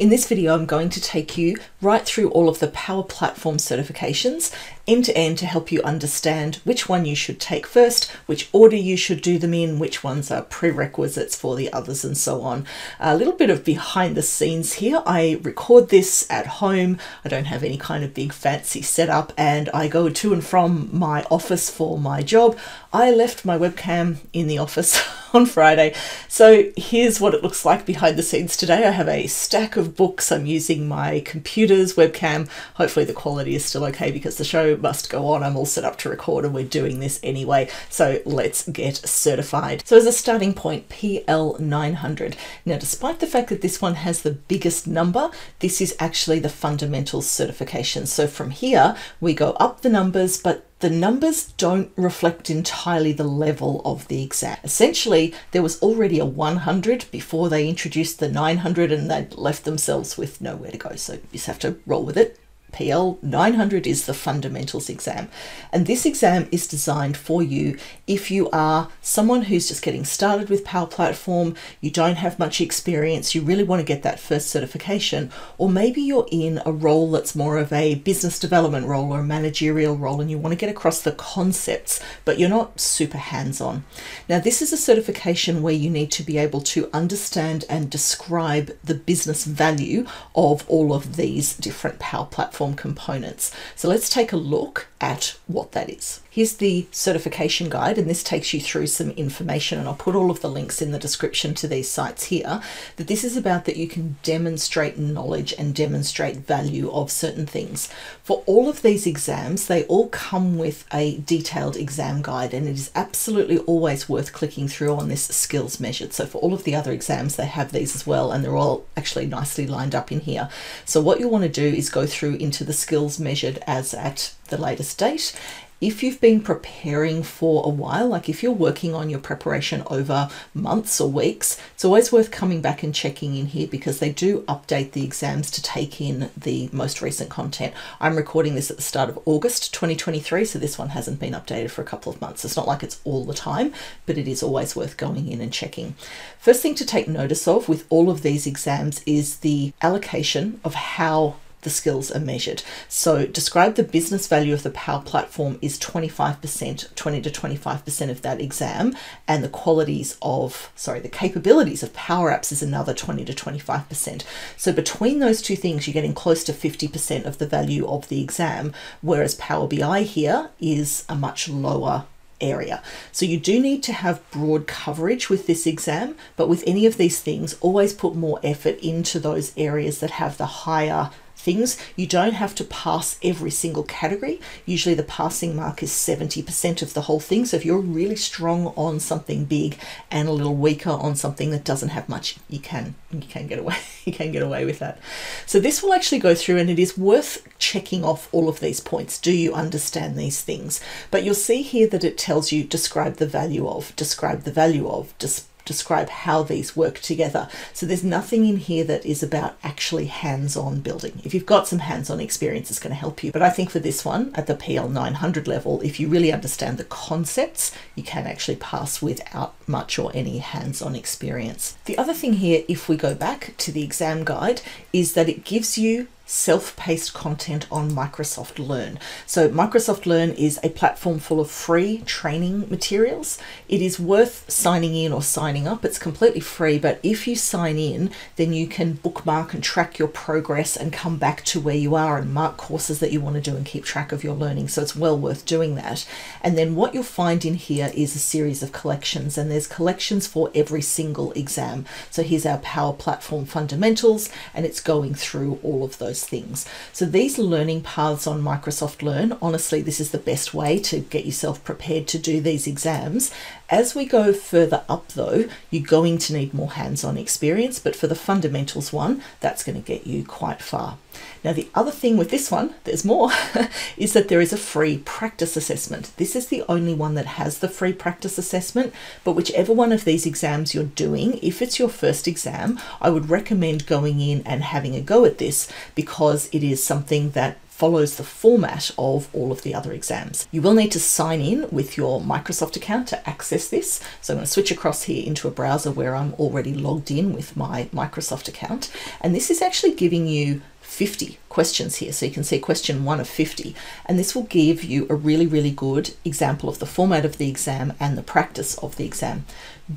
In this video, I'm going to take you right through all of the Power Platform certifications end to end to help you understand which one you should take first, which order you should do them in, which ones are prerequisites for the others and so on. A little bit of behind the scenes here. I record this at home. I don't have any kind of big fancy setup and I go to and from my office for my job. I left my webcam in the office on Friday. So here's what it looks like behind the scenes today. I have a stack of books. I'm using my computer's webcam. Hopefully the quality is still okay because the show must go on. I'm all set up to record and we're doing this anyway. So let's get certified. So as a starting point, PL-900. Now, despite the fact that this one has the biggest number, this is actually the fundamentals certification. So from here, we go up the numbers, but the numbers don't reflect entirely the level of the exam. Essentially, there was already a 100 before they introduced the 900 and they'd left themselves with nowhere to go. So you just have to roll with it. PL-900 is the fundamentals exam. And this exam is designed for you if you are someone who's just getting started with Power Platform, you don't have much experience, you really want to get that first certification, or maybe you're in a role that's more of a business development role or a managerial role and you want to get across the concepts, but you're not super hands-on. Now, this is a certification where you need to be able to understand and describe the business value of all of these different Power Platform components. So let's take a look at what that is. Here's the certification guide, and this takes you through some information, and I'll put all of the links in the description to these sites here, that this is about that you can demonstrate knowledge and demonstrate value of certain things. For all of these exams, they all come with a detailed exam guide, and it is absolutely always worth clicking through on this skills measured. So for all of the other exams, they have these as well, and they're all actually nicely lined up in here. So what you want to do is go through into the skills measured as at the latest date. If you've been preparing for a while, like if you're working on your preparation over months or weeks, it's always worth coming back and checking in here because they do update the exams to take in the most recent content. I'm recording this at the start of August 2023, so this one hasn't been updated for a couple of months. It's not like it's all the time, but it is always worth going in and checking. First thing to take notice of with all of these exams is the allocation of how the skills are measured. So describe the business value of the Power Platform is 25%, 20 to 25% of that exam. And the capabilities of Power Apps is another 20 to 25%. So between those two things, you're getting close to 50% of the value of the exam, whereas Power BI here is a much lower area. So you do need to have broad coverage with this exam, but with any of these things, always put more effort into those areas that have the higher things. You don't have to pass every single category. Usually the passing mark is 70% of the whole thing. So if you're really strong on something big and a little weaker on something that doesn't have much, you can get away with that. So this will actually go through, and it is worth checking off all of these points. Do you understand these things? But you'll see here that it tells you describe the value of, describe the value of, describe how these work together. So there's nothing in here that is about actually hands-on building. If you've got some hands-on experience, it's going to help you. But I think for this one at the PL-900 level, if you really understand the concepts, you can actually pass without much or any hands-on experience. The other thing here, if we go back to the exam guide, is that it gives you self-paced content on Microsoft Learn. So Microsoft Learn is a platform full of free training materials. It is worth signing in or signing up. It's completely free, but if you sign in, then you can bookmark and track your progress and come back to where you are and mark courses that you want to do and keep track of your learning. So it's well worth doing that. And then what you'll find in here is a series of collections, and there's collections for every single exam. So here's our Power Platform fundamentals, and it's going through all of those things. So these learning paths on Microsoft Learn, honestly, this is the best way to get yourself prepared to do these exams. As we go further up though, you're going to need more hands-on experience, but for the fundamentals one, that's going to get you quite far. Now, the other thing with this one, there's more, is that there is a free practice assessment. This is the only one that has the free practice assessment, but whichever one of these exams you're doing, if it's your first exam, I would recommend going in and having a go at this because it is something that follows the format of all of the other exams. You will need to sign in with your Microsoft account to access this. So I'm going to switch across here into a browser where I'm already logged in with my Microsoft account. And this is actually giving you 50 questions here. So you can see question 1 of 50, and this will give you a really, really good example of the format of the exam and the practice of the exam.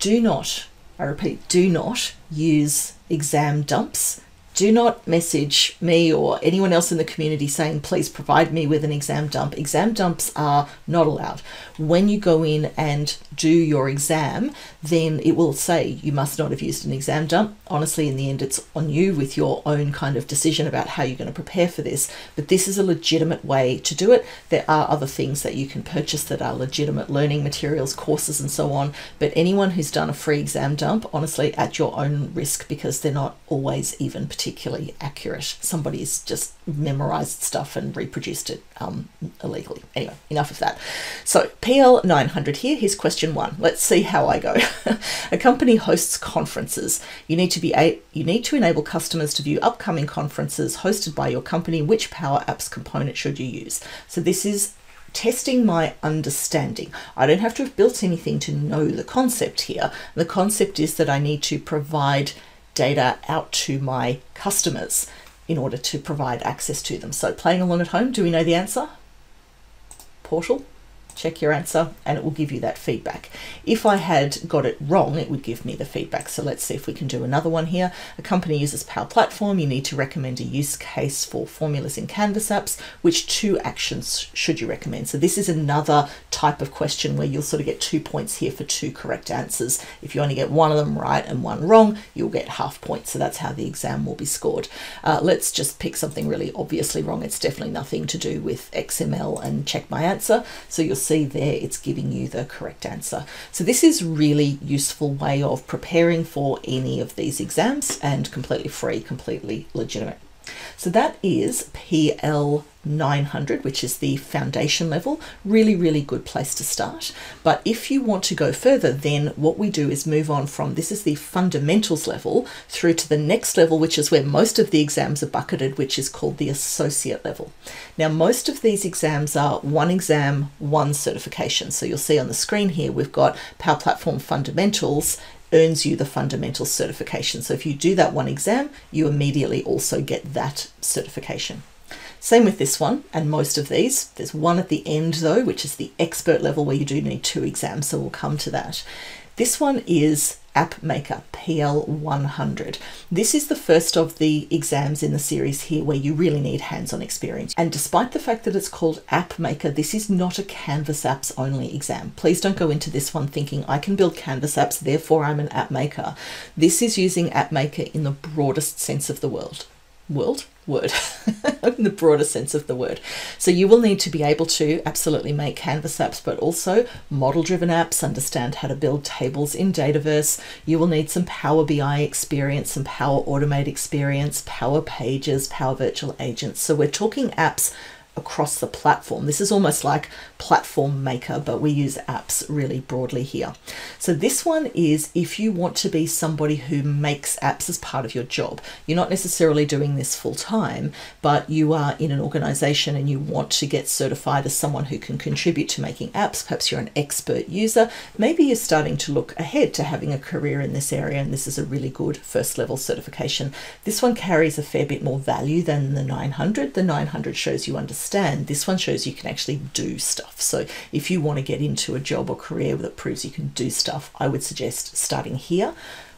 Do not, I repeat, do not use exam dumps. Do not message me or anyone else in the community saying, please provide me with an exam dump. Exam dumps are not allowed. When you go in and do your exam, then it will say you must not have used an exam dump. Honestly, in the end, it's on you with your own kind of decision about how you're going to prepare for this. But this is a legitimate way to do it. There are other things that you can purchase that are legitimate learning materials, courses, and so on. But anyone who's done a free exam dump, honestly, at your own risk, because they're not always even particularly accurate. Somebody's just memorized stuff and reproduced it illegally. Anyway, enough of that. So PL-900 here, here's question 1. Let's see how I go. A company hosts conferences. You need to enable customers to view upcoming conferences hosted by your company. Which Power Apps component should you use? So this is testing my understanding. I don't have to have built anything to know the concept here. The concept is that I need to provide data out to my customers in order to provide access to them. So playing along at home, do we know the answer? Portal, check your answer, and it will give you that feedback. If I had got it wrong, it would give me the feedback. So let's see if we can do another one here. A company uses Power Platform. You need to recommend a use case for formulas in Canvas apps. Which 2 actions should you recommend? So this is another type of question where you'll sort of get 2 points here for 2 correct answers. If you only get 1 of them right and 1 wrong, you'll get half points. So that's how the exam will be scored. Let's just pick something really obviously wrong. It's definitely nothing to do with XML and check my answer. So you'll see there, it's giving you the correct answer. So this is really useful way of preparing for any of these exams, and completely free, completely legitimate. So that is PL-900, which is the foundation level. Really, really good place to start. But if you want to go further, then what we do is move on from, this is the fundamentals level, through to the next level, which is where most of the exams are bucketed, which is called the associate level. Now, most of these exams are 1 exam, 1 certification. So you'll see on the screen here, we've got Power Platform Fundamentals, earns you the fundamental certification. So if you do that 1 exam, you immediately also get that certification. Same with this one and most of these. There's 1 at the end though, which is the expert level, where you do need 2 exams. So we'll come to that. This one is App Maker, PL-100. This is the first of the exams in the series here where you really need hands-on experience. And despite the fact that it's called App Maker, this is not a Canvas apps only exam. Please don't go into this one thinking I can build Canvas apps, therefore I'm an app maker. This is using App Maker in the broadest sense of the word in the broader sense of the word. So you will need to be able to absolutely make Canvas apps, but also model-driven apps, understand how to build tables in Dataverse. You will need some Power BI experience, some Power Automate experience, Power Pages, Power Virtual Agents. So we're talking apps across the platform. This is almost like Platform Maker, but we use apps really broadly here. So this one is if you want to be somebody who makes apps as part of your job. You're not necessarily doing this full time, but you are in an organization and you want to get certified as someone who can contribute to making apps. Perhaps you're an expert user. Maybe you're starting to look ahead to having a career in this area, and this is a really good first level certification. This one carries a fair bit more value than the 900. The 900 shows you understand. This one shows you can actually do stuff. So if you want to get into a job or career that proves you can do stuff, I would suggest starting here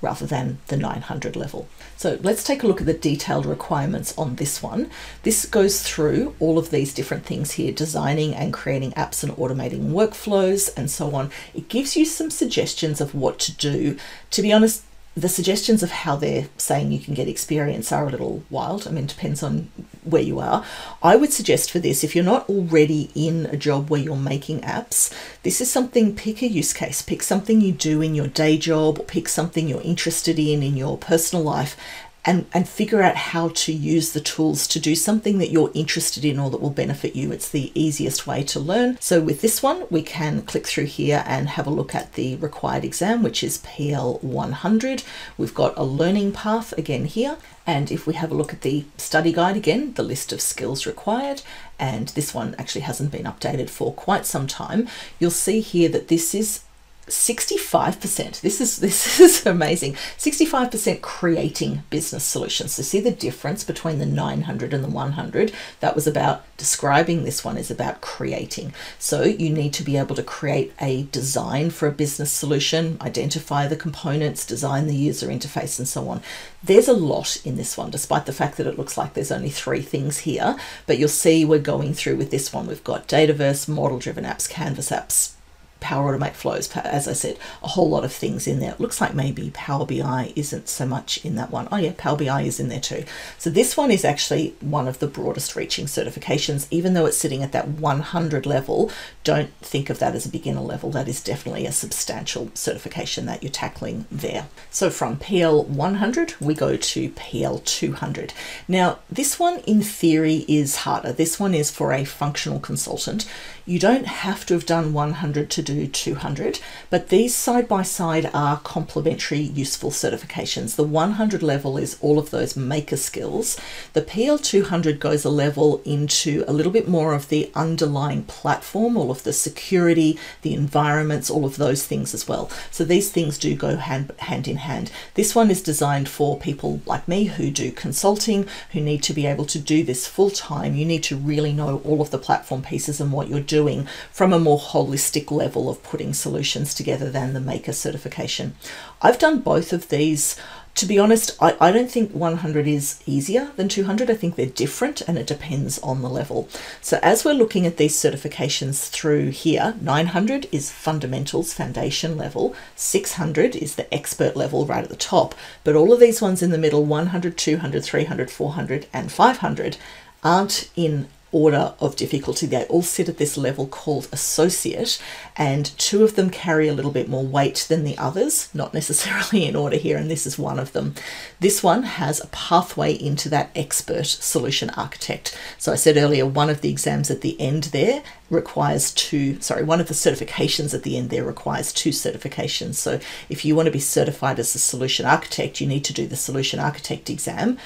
rather than the 900 level. So let's take a look at the detailed requirements on this one. This goes through all of these different things here, designing and creating apps and automating workflows and so on. It gives you some suggestions of what to do. To be honest, the suggestions of how they're saying you can get experience are a little wild. I mean, it depends on where you are. I would suggest for this, if you're not already in a job where you're making apps, this is something, pick a use case, pick something you do in your day job, or pick something you're interested in your personal life, and figure out how to use the tools to do something that you're interested in or that will benefit you. It's the easiest way to learn. So with this one, we can click through here and have a look at the required exam, which is PL-100. We've got a learning path again here. And if we have a look at the study guide again, the list of skills required, and this one actually hasn't been updated for quite some time, you'll see here that this is 65%. This is amazing. 65% creating business solutions. So see the difference between the 900 and the 100? That was about describing. This one is about creating. So you need to be able to create a design for a business solution, identify the components, design the user interface, and so on. There's a lot in this one, despite the fact that it looks like there's only three things here, but you'll see we're going through with this one. We've got Dataverse, model-driven apps, Canvas apps, Power Automate flows, as I said, a whole lot of things in there. It looks like maybe Power BI isn't so much in that one. Oh yeah, Power BI is in there too. So this one is actually one of the broadest reaching certifications, even though it's sitting at that 100 level. Don't think of that as a beginner level. That is definitely a substantial certification that you're tackling there. So from PL-100, we go to PL-200. Now, this one in theory is harder. This one is for a functional consultant. You don't have to have done 100 to do 200, but these side by side are complementary useful certifications. The 100 level is all of those maker skills. The PL-200 goes a level into a little bit more of the underlying platform, all of the security, the environments, all of those things as well. So these things do go hand in hand. This one is designed for people like me who do consulting, who need to be able to do this full time. You need to really know all of the platform pieces and what you're doing from a more holistic level of putting solutions together than the maker certification. I've done both of these. To be honest, I don't think 100 is easier than 200. I think they're different and it depends on the level. So as we're looking at these certifications through here, 900 is fundamentals, foundation level. 600 is the expert level right at the top. But all of these ones in the middle, 100, 200, 300, 400, and 500 aren't in order of difficulty. They all sit at this level called associate, and two of them carry a little bit more weight than the others, not necessarily in order here, and this is one of them. This one has a pathway into that expert solution architect. So I said earlier, one of the exams at the end there requires one of the certifications at the end there requires two certifications. So if you want to be certified as a solution architect, you need to do the solution architect exam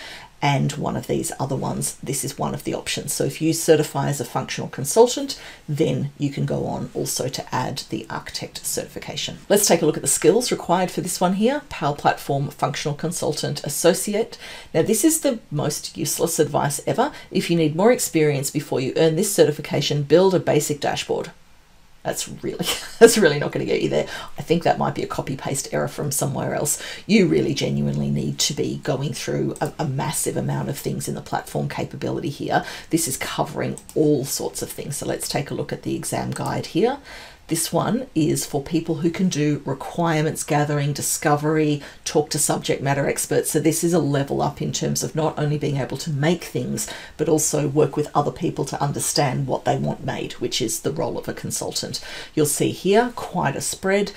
and one of these other ones. This is one of the options. So if you certify as a functional consultant, then you can go on also to add the architect certification. Let's take a look at the skills required for this one here, Power Platform Functional Consultant Associate. Now this is the most useless advice ever. If you need more experience before you earn this certification, build a basic dashboard. That's really not going to get you there. I think that might be a copy paste error from somewhere else. You really genuinely need to be going through a massive amount of things in the platform capability here. This is covering all sorts of things. So let's take a look at the exam guide here. This one is for people who can do requirements gathering, discovery, talk to subject matter experts. So this is a level up in terms of not only being able to make things, but also work with other people to understand what they want made, which is the role of a consultant. You'll see here quite a spread.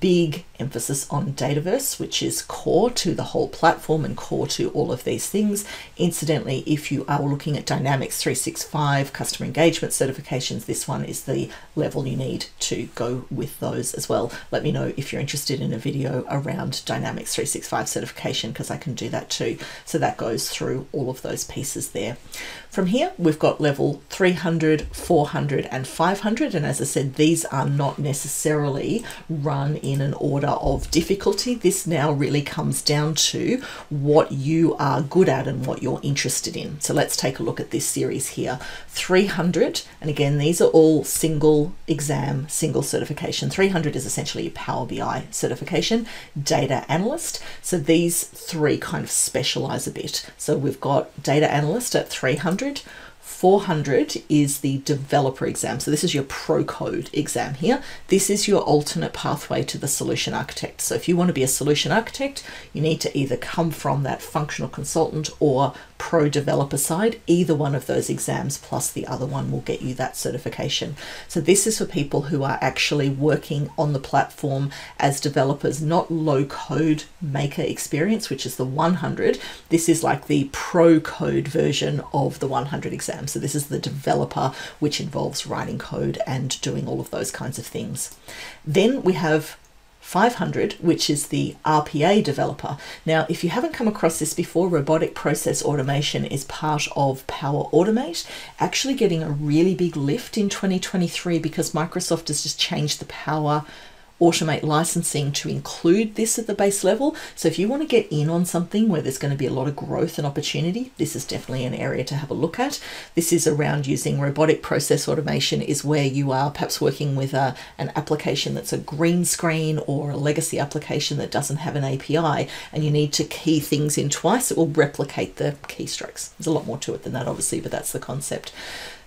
Big emphasis on Dataverse, which is core to the whole platform and core to all of these things. Incidentally, if you are looking at Dynamics 365 Customer Engagement certifications, this one is the level you need to go with those as well. Let me know if you're interested in a video around Dynamics 365 certification, because I can do that too. So that goes through all of those pieces there. From here, we've got level 300, 400, and 500. And as I said, these are not necessarily run in an order of difficulty. This now really comes down to what you are good at and what you're interested in. So let's take a look at this series here. 300, and again, these are all single exam, single certification. 300 is essentially a Power BI certification, data analyst. So these three kind of specialize a bit. So we've got data analyst at 300, 400 is the developer exam. So this is your pro code exam here. This is your alternate pathway to the solution architect. So if you want to be a solution architect, you need to either come from that functional consultant or pro developer side. Either one of those exams plus the other one will get you that certification. So this is for people who are actually working on the platform as developers, not low code maker experience, which is the 100. This is like the pro code version of the 100 exam. So this is the developer, which involves writing code and doing all of those kinds of things. Then we have 500, which is the RPA developer. Now, if you haven't come across this before, robotic process automation is part of Power Automate, actually getting a really big lift in 2023 because Microsoft has just changed the Power Automate licensing to include this at the base level. So if you want to get in on something where there's going to be a lot of growth and opportunity, this is definitely an area to have a look at. This is around using robotic process automation is where you are perhaps working with an application that's a green screen or a legacy application that doesn't have an API and you need to key things in twice. It will replicate the keystrokes. There's a lot more to it than that, obviously, but that's the concept.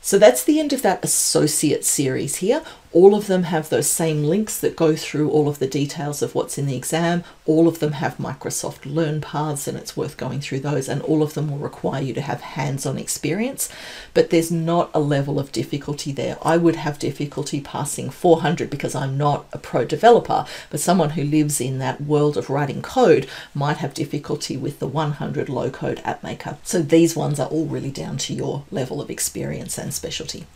So that's the end of that associate series here. All of them have those same links that go through all of the details of what's in the exam. All of them have Microsoft Learn paths, and it's worth going through those, and all of them will require you to have hands-on experience, but there's not a level of difficulty there. I would have difficulty passing 400 because I'm not a pro developer, but someone who lives in that world of writing code might have difficulty with the 100 low-code app maker. So these ones are all really down to your level of experience and specialty.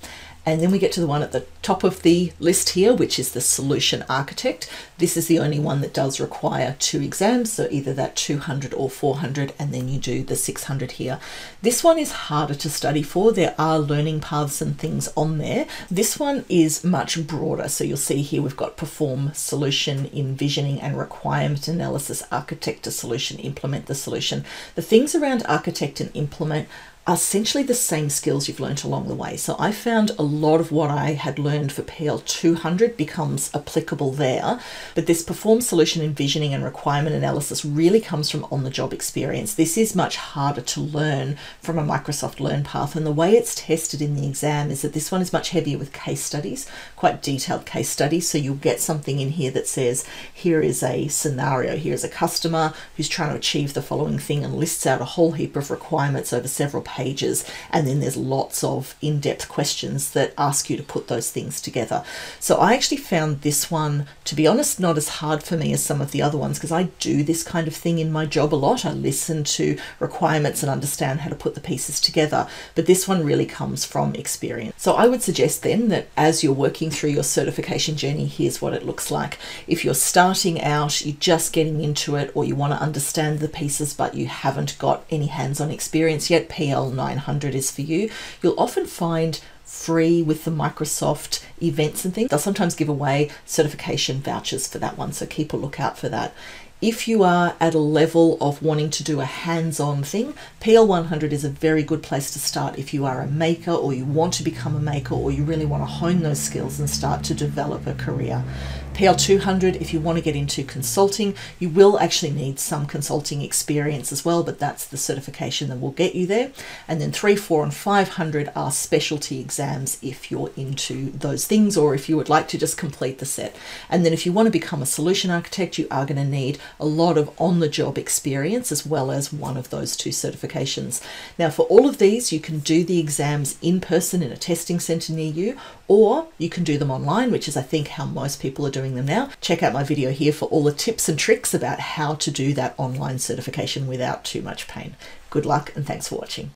And then we get to the one at the top of the list here, which is the solution architect. This is the only one that does require two exams. So either that 200 or 400, and then you do the 600 here. This one is harder to study for. There are learning paths and things on there. This one is much broader. So you'll see here, we've got perform solution envisioning and requirement analysis, architect to solution, implement the solution. The things around architect and implement are essentially the same skills you've learned along the way. So I found a lot of what I had learned for PL-200 becomes applicable there, but this perform solution envisioning and requirement analysis really comes from on-the-job experience. This is much harder to learn from a Microsoft Learn path, and the way it's tested in the exam is that this one is much heavier with case studies, quite detailed case studies. So you'll get something in here that says, here is a scenario, here's a customer who's trying to achieve the following thing, and lists out a whole heap of requirements over several pages, and then there's lots of in-depth questions that ask you to put those things together. So I actually found this one, to be honest, not as hard for me as some of the other ones because I do this kind of thing in my job a lot. I listen to requirements and understand how to put the pieces together, but this one really comes from experience. So I would suggest then that as you're working through your certification journey, here's what it looks like. If you're starting out, you're just getting into it, or you want to understand the pieces but you haven't got any hands-on experience yet, PL-900 is for you. You'll often find free with the Microsoft events and things. They'll sometimes give away certification vouchers for that one, so keep a lookout for that. If you are at a level of wanting to do a hands-on thing, PL-100 is a very good place to start if you are a maker, or you want to become a maker, or you really want to hone those skills and start to develop a career. PL-200, if you want to get into consulting, you will actually need some consulting experience as well, but that's the certification that will get you there. And then 300, 400 and 500 are specialty exams if you're into those things, or if you would like to just complete the set. And then if you want to become a solution architect, you are going to need a lot of on-the-job experience as well as one of those two certifications. Now, for all of these, you can do the exams in person in a testing center near you, or you can do them online, which is I think how most people are doing them now. Check out my video here for all the tips and tricks about how to do that online certification without too much pain. Good luck and thanks for watching.